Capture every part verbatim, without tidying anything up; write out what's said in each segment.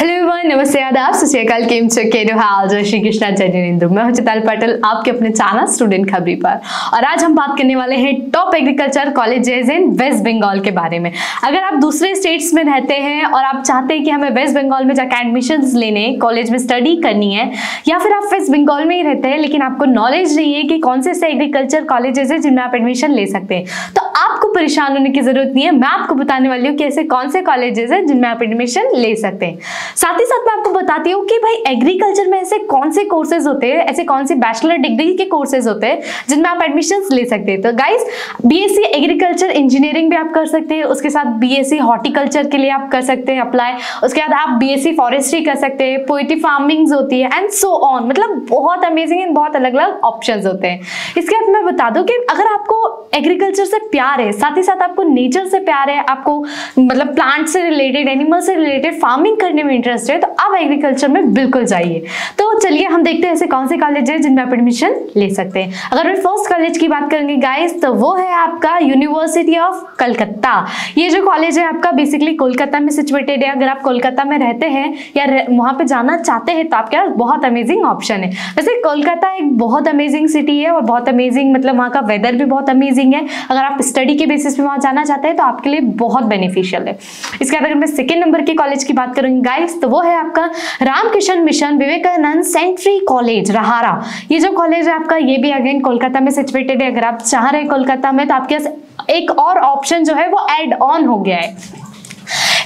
Hello everyone, नमस्ते, आदाब, सत श्री अकाल, केम छो, कैसे हो, हाल, जय श्री कृष्णा, जय जिनेंद्र। मैं हूं शिताल पटेल, आपके अपने चैनल स्टूडेंट खबरी पर, और आज हम बात करने वाले हैं top agriculture colleges in waste Bengal के बारे में। अगर आप दूसरे स्टेट्स में रहते हैं और आप चाहते हैं कि हमें वेस्ट बंगाल में जाकर एडमिशन लेने, कॉलेज में स्टडी करनी है, या फिर आप वेस्ट बंगाल में ही रहते हैं लेकिन आपको नॉलेज नहीं है कि कौन से ऐसे एग्रीकल्चर कॉलेजेस हैं जिनमें आप एडमिशन ले सकते हैं, तो आपको परेशान होने की जरूरत नहीं है। मैं आपको बताने वाली हूँ कि ऐसे कौन से कॉलेजेस हैं जिनमें आप एडमिशन ले सकते हैं। साथ ही साथ मैं आपको बताती हूँ कि भाई एग्रीकल्चर में ऐसे कौन से कोर्सेज होते हैं, ऐसे कौन से बैचलर डिग्री के कोर्सेज होते हैं जिनमें आप एडमिशन ले सकते हैं। तो गाइज, बीएससी एग्रीकल्चर इंजीनियरिंग भी आप कर सकते हैं, उसके साथ बीएससी हॉर्टिकल्चर के लिए आप कर सकते हैं अप्लाई, उसके बाद आप बीएससी फॉरेस्ट्री कर सकते हैं, पोएट्री फार्मिंग होती है, एंड सो ऑन। मतलब बहुत अमेजिंग एंड बहुत अलग अलग ऑप्शन होते हैं। इसके बाद मैं बता दूँ कि अगर आपको एग्रीकल्चर से प्यार है, साथ ही साथ आपको नेचर से प्यार है, आपको मतलब प्लांट से रिलेटेड, एनिमल से रिलेटेड फार्मिंग करने में इंटरेस्ट है, तो आप एग्रीकल्चर में बिल्कुल जाइए। तो चलिए हम देखते हैं ऐसे कौन से कॉलेज हैं जिनमें आप एडमिशन ले सकते हैं। अगर मैं फर्स्ट कॉलेज की बात करेंगे गाइस, तो वो है आपका यूनिवर्सिटी ऑफ कलकत्ता। ये जो कॉलेज है आपका बेसिकली कोलकाता में सिचुएटेड है। अगर आप कोलकाता में रहते हैं या वहाँ पे जाना चाहते हैं तो आपके पास बहुत अमेजिंग ऑप्शन है। वैसे कोलकाता एक बहुत अमेजिंग सिटी है और बहुत अमेजिंग, मतलब वहाँ का वेदर भी बहुत अमेजिंग है। अगर आप स्टडी के बेसिस पे वहाँ जाना चाहते हैं तो आपके लिए बहुत बेनिफिशियल है। इसके बाद अगर मैं सेकेंड नंबर के कॉलेज की बात करूँगी गाइस, तो वो है आपका Ramakrishna mission Vivekananda centenary college Rahara. ये जो कॉलेज है आपका, ये भी अगेन कोलकाता में सिचुएटेड है। अगर आप चाह रहे हैं कोलकाता में, तो आपके पास एक और ऑप्शन जो है वो एड ऑन हो गया है।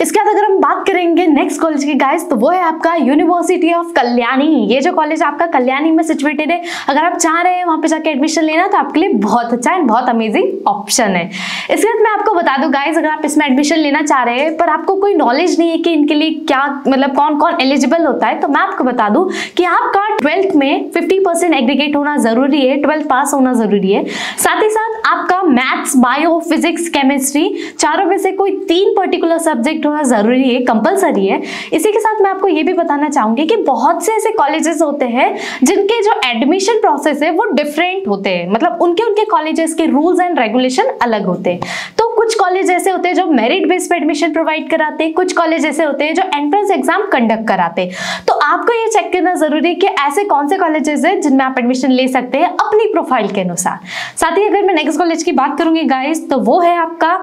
इसके बाद अगर हम बात करेंगे नेक्स्ट कॉलेज की गाइस, तो वो है आपका यूनिवर्सिटी ऑफ कल्याणी। ये जो कॉलेज आपका कल्याणी में सिचुएटेड है, अगर आप चाह रहे हैं वहाँ पे जाके एडमिशन लेना तो आपके लिए बहुत अच्छा एंड बहुत अमेजिंग ऑप्शन है। इसके बाद मैं आपको बता दूं गाइस, अगर आप इसमें एडमिशन लेना चाह रहे हैं पर आपको कोई नॉलेज नहीं है कि इनके लिए क्या, मतलब कौन कौन एलिजिबल होता है, तो मैं आपको बता दूँ कि आपका ट्वेल्थ में फिफ्टी परसेंट एग्रीगेट होना जरूरी है, ट्वेल्थ पास होना जरूरी है। साथ ही साथ आपका मैथ्स, बायो, फिजिक्स, केमिस्ट्री, चारों में से कोई तीन पर्टिकुलर सब्जेक्ट होना जरूरी है, कंपलसरी है। इसी के साथ मैं आपको ये भी बताना चाहूंगी कि बहुत से ऐसे कॉलेजेस होते हैं जिनके जो एडमिशन प्रोसेस है वो डिफरेंट होते हैं, मतलब उनके उनके कॉलेजेस के रूल्स एंड रेगुलेशन अलग होते हैं। तो कुछ कॉलेज ऐसे होते हैं जो मेरिट बेस पे एडमिशन प्रोवाइड कराते हैं, कुछ कॉलेज ऐसे होते हैं जो एंट्रेंस एग्जाम कंडक्ट कराते हैं। तो आपको ये चेक करना जरूरी है कि ऐसे कौन से कॉलेजेस हैं जिनमें आप एडमिशन ले सकते हैं अपनी प्रोफाइल के अनुसार। साथ ही अगर मैं नेक्स्ट कॉलेज की बात करूंगी गाइस, तो वो है आपका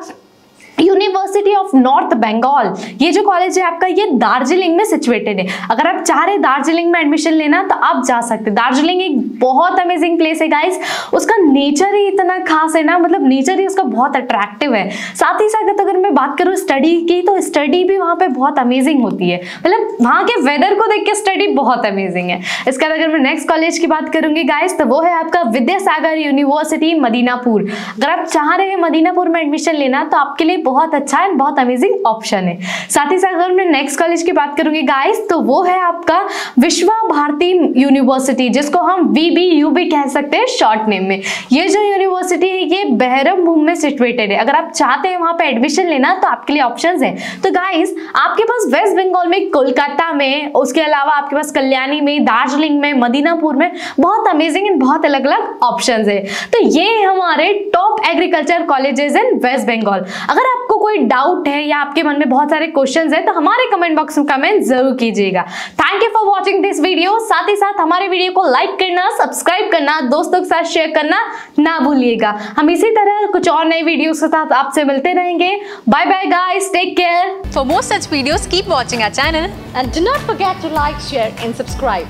यूनिवर्सिटी ऑफ नॉर्थ बंगाल। ये जो कॉलेज है आपका, ये दार्जिलिंग में सिचुएटेड है। अगर आप चाह रहे हैं दार्जिलिंग में एडमिशन लेना तो आप जा सकते हैं। दार्जिलिंग एक बहुत अमेजिंग प्लेस है गाइस, उसका नेचर ही इतना खास है ना, मतलब नेचर ही उसका बहुत अट्रैक्टिव है। साथ ही साथ अगर मैं बात करूँ स्टडी की, तो स्टडी भी वहाँ पे बहुत अमेजिंग होती है, मतलब वहाँ के वेदर को देख के स्टडी बहुत अमेजिंग है। इसके बाद अगर मैं नेक्स्ट कॉलेज की बात करूँगी गाइस, तो वो है आपका विद्यासागर यूनिवर्सिटी मदीनापुर। अगर आप चाह रहे हैं मदीनापुर में एडमिशन लेना तो आपके लिए बहुत अच्छा एंड बहुत अमेजिंग ऑप्शन है। साथ ही साथ अगर मैं नेक्स्ट कॉलेज की बात करूंगी गाइस, तो वो है आपका विश्वा भारती यूनिवर्सिटी, जिसको हम वीबीयू भी कह सकते हैं शॉर्ट नेम में। ये जो यूनिवर्सिटी है ये बहरमभूम में सिचुएटेड है। अगर आप चाहते हैं वहां पे एडमिशन लेना तो आपके लिए ऑप्शंस है। तो गाइस, आपके पास वेस्ट बंगाल में कोलकाता में, उसके अलावा आपके पास कल्याणी में, दार्जिलिंग में, मदीनापुर में बहुत अमेजिंग एंड बहुत अलग अलग ऑप्शंस है। तो ये हमारे top agriculture colleges in waste Bengal. अगर आप आपको कोई डाउट है या आपके मन में बहुत सारे क्वेश्चंस हैं तो हमारे कमेंट बॉक्स में कमेंट जरूर कीजिएगा। Thank you for watching this video. साथ ही साथ हमारे वीडियो को लाइक करना, सब्सक्राइब करना, दोस्तों के साथ शेयर करना ना भूलिएगा। हम इसी तरह कुछ और नए वीडियोस के साथ आपसे मिलते रहेंगे। Bye bye guys, take care. For more such videos, keep watching our channel and do not forget to like, share and subscribe.